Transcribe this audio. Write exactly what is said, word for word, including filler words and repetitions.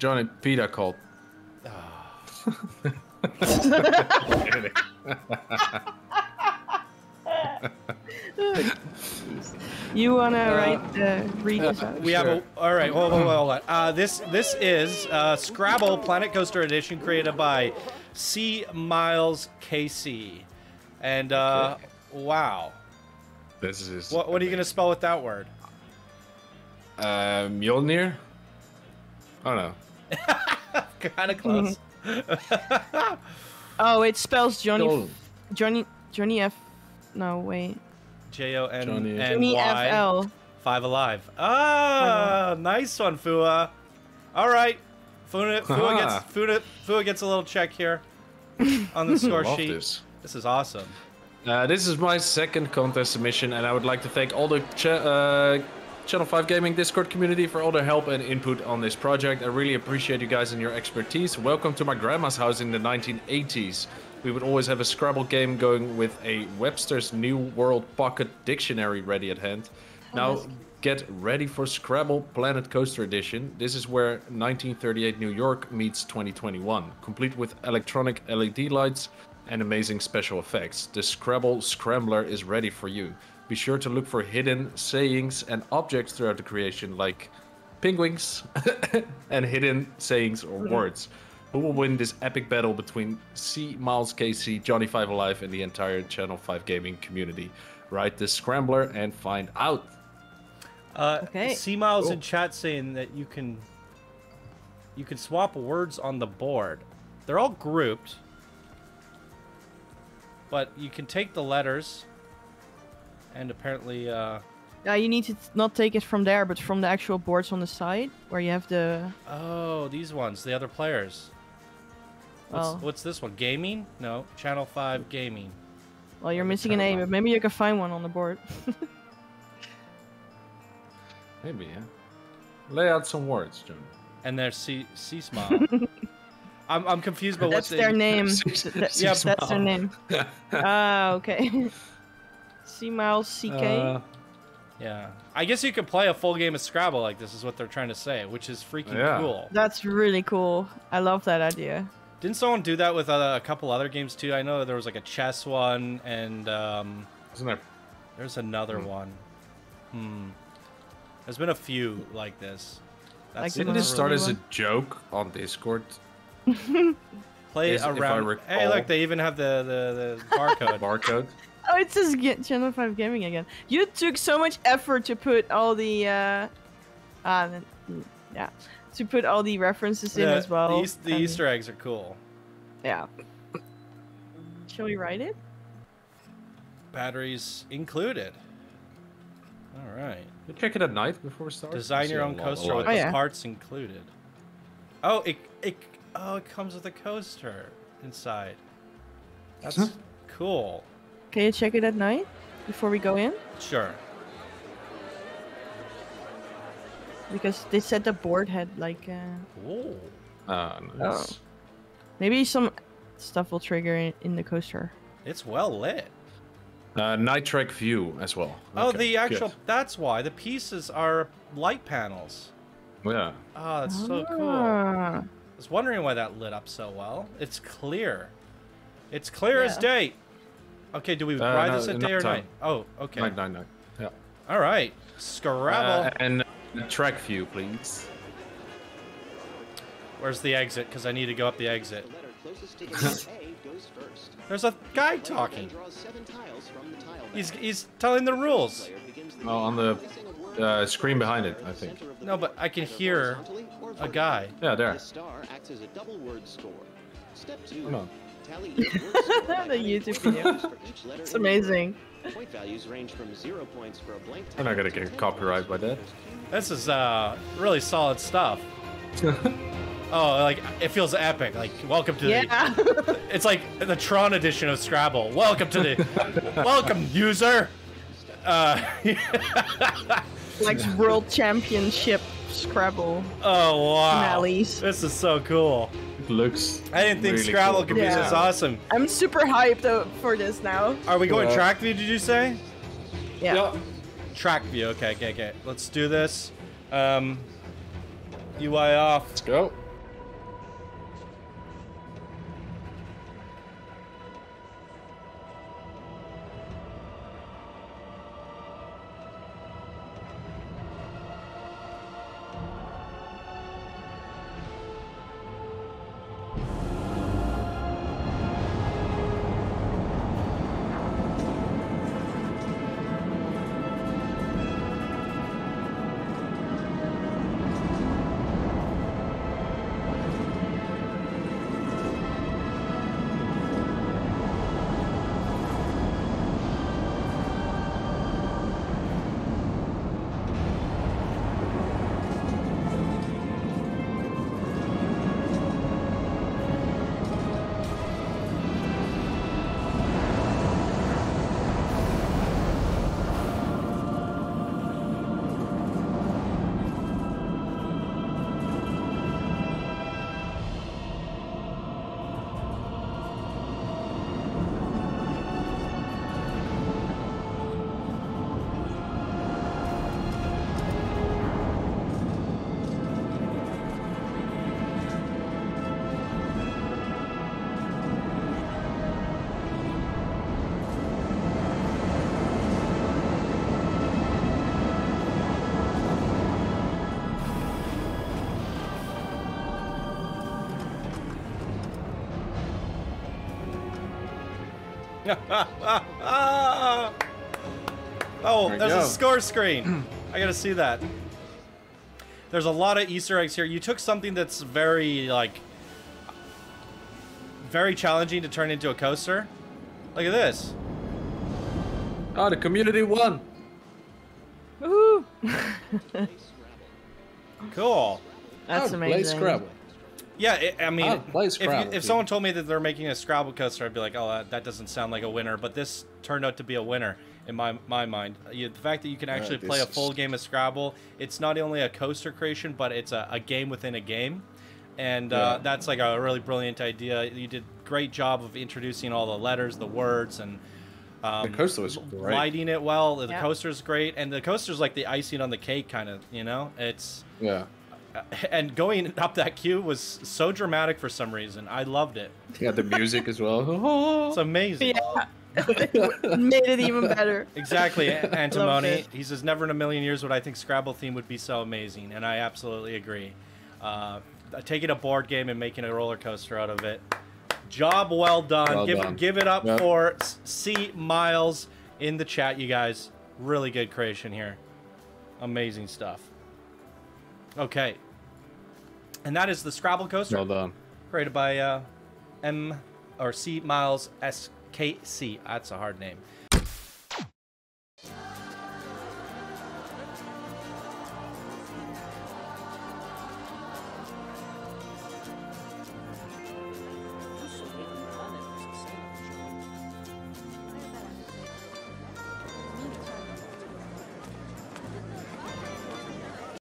Johnny Peter called. You wanna uh, write the uh, read uh, uh, We sure. have a all right. Hold on, hold on. Uh, this this is uh, Scrabble Planet Coaster Edition, created by C Miles K C, and uh, wow. This is what? What amazing. Are you gonna spell with that word? Uh, Mjolnir. Oh no. Kind of close. Mm-hmm. Oh, it spells Johnny. Johnny. Johnny F. No wait. J O N N Y. Five alive. Ah, nice one, Fua. All right, Fua, Fua gets Fua, Fua gets a little check here on the score sheet. This. this is awesome. Uh, this is my second contest submission, and I would like to thank all the ch uh, Channel five Gaming Discord community for all their help and input on this project. I really appreciate you guys and your expertise. Welcome to my grandma's house in the nineteen eighties. We would always have a Scrabble game going with a Webster's New World pocket dictionary ready at hand. Now get ready for Scrabble Planet Coaster Edition. This is where nineteen thirty-eight New York meets twenty twenty-one, complete with electronic L E D lights and amazing special effects. The Scrabble Scrambler is ready for you. Be sure to look for hidden sayings and objects throughout the creation, like penguins and hidden sayings or words. Who will win this epic battle between C Miles K C, Johnny five alive, and the entire Channel five Gaming community? Write the Scrambler and find out. Uh, okay. C Miles cool. in chat saying that you can you can swap words on the board. They're all grouped, but you can take the letters and apparently. Uh, Yeah, you need to not take it from there, but from the actual boards on the side, where you have the... Oh, these ones, the other players. What's, well, what's this one? Gaming? No, Channel five Gaming. Well, you're missing an A, but maybe you can find one on the board. Maybe, yeah. Lay out some words, John. And there's C-Smile. I'm, I'm confused by what's their name. Yeah, that's their name. Ah, okay. C Miles C K? Yeah, I guess you could play a full game of Scrabble like this is what they're trying to say, which is freaking yeah. cool. That's really cool. I love that idea. Didn't someone do that with uh, a couple other games too? I know there was like a chess one and um, isn't there? There's another hmm. one. Hmm. There's been a few like this. That's like didn't this really start as one? a joke on Discord? Play is, around. Hey, look, they even have the the, the barcode. barcode. Oh, it says Channel five Gaming again. You took so much effort to put all the, uh, uh yeah, to put all the references the, in as well. The, East, the and, Easter eggs are cool. Yeah. Shall we write it? Batteries included. All right. You check it at night before we start. Design your own coaster with oh, yeah. parts included. Oh, it it oh it comes with a coaster inside. That's huh? cool. Can you check it at night before we go in? Sure. Because they said the board had like. Uh, Ooh. Uh, nice. Oh. Maybe some stuff will trigger in, in the coaster. It's well lit. Uh, night track view as well. Oh, okay. the actual. Good. That's why the pieces are light panels. Yeah. Oh, that's ah. so cool. I was wondering why that lit up so well. It's clear. It's clear yeah. as day. Okay, do we uh, ride no, this at day or time. night? Oh, okay. Night, night, night. Yeah. All right. Scrabble. Uh, and track view, please. Where's the exit? Because I need to go up the exit. There's a guy talking. He's he's telling the rules. Oh, on the uh, screen behind it, I think. No, but I can hear a guy. Yeah, there. Come on. The YouTube video. It's amazing. Point values range from zero points for a blank. I'm not gonna get copyright by that. This is uh really solid stuff. Oh, like it feels epic. Like welcome to yeah. the. It's like the Tron edition of Scrabble. Welcome to the. Welcome user. Uh, like World Championship Scrabble. Oh wow! Finales. This is so cool. Looks I didn't think really Scrabble cool. could be yeah. this awesome. I'm super hyped uh, for this now. Are we going yeah. track view, did you say? Yeah. Yep. Track view, okay, okay, okay. Let's do this. Um, U I off. Let's go. Oh, there's a score screen. I gotta see that. There's a lot of Easter eggs here. You took something that's very, like, very challenging to turn into a coaster. Look at this. Oh, the community won. Woohoo! Cool. That's amazing. Play Scrabble. Yeah, it, I mean, I'll play Scrabble, if, you, if someone told me that they're making a Scrabble coaster, I'd be like, oh, uh, that doesn't sound like a winner. But this turned out to be a winner in my my mind. You, the fact that you can actually uh, play a full game of Scrabble, it's not only a coaster creation, but it's a, a game within a game. And yeah. uh, that's like a really brilliant idea. You did a great job of introducing all the letters, the words, and um, the coaster was great. Lighting it well. The yeah. coaster's great. And the coaster's like the icing on the cake, kind of, you know? It's... Yeah. And going up that queue was so dramatic for some reason. I loved it. Yeah, the music as well. It's amazing. Yeah. Made it even better. Exactly. Antimony. He says, never in a million years would I think Scrabble theme would be so amazing. And I absolutely agree. Uh, taking a board game and making a roller coaster out of it. Job well done. Well give, done. give it up yep. for C. Miles in the chat, you guys. Really good creation here. Amazing stuff. Okay, and that is the Scrabble coaster. Well done. Created by uh, M or C Miles S K C. That's a hard name.